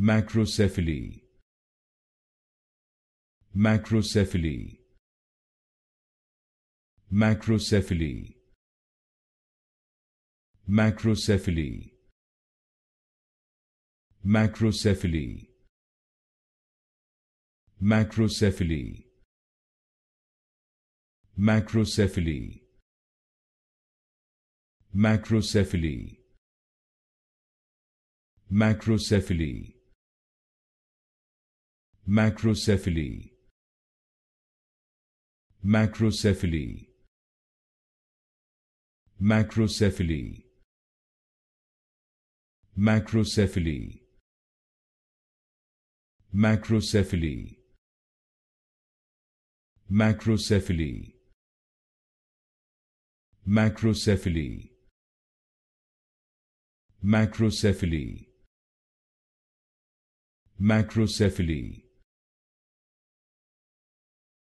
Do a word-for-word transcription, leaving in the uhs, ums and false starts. Macrocephaly. Macrocephaly. Macrocephaly. Macrocephaly. Macrocephaly. Macrocephaly. Macrocephaly. Macrocephaly. Macrocephaly. Macrocephaly. Macrocephaly. Macrocephaly. Macrocephaly. Macrocephaly. Macrocephaly. Macrocephaly. Macrocephaly. Macrocephaly.